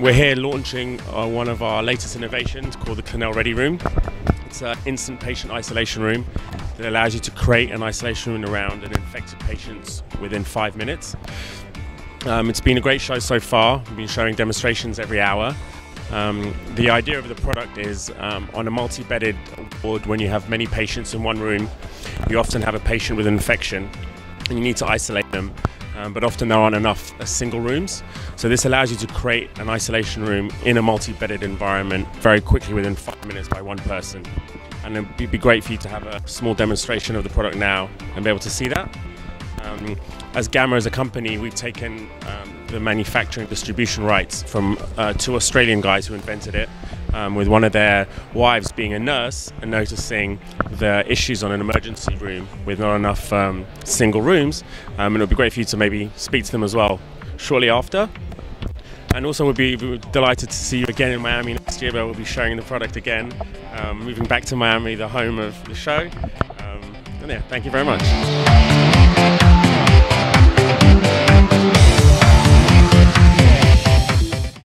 We're here launching one of our latest innovations called the Clinell Ready Room. It's an instant patient isolation room that allows you to create an isolation room around an infected patient within 5 minutes. It's been a great show so far. We've been showing demonstrations every hour. The idea of the product is on a multi-bedded ward, when you have many patients in one room, you often have a patient with an infection and you need to isolate them, but often there aren't enough single rooms. So this allows you to create an isolation room in a multi-bedded environment very quickly within 5 minutes by one person. And it would be great for you to have a small demonstration of the product now and be able to see that. As Gamma as a company, we've taken the manufacturing distribution rights from two Australian guys who invented it, with one of their wives being a nurse and noticing the issues on an emergency room with not enough single rooms. And it would be great for you to maybe speak to them as well shortly after. And also we'll be delighted to see you again in Miami next year, where we'll be showing the product again, moving back to Miami, the home of the show. And yeah, thank you very much.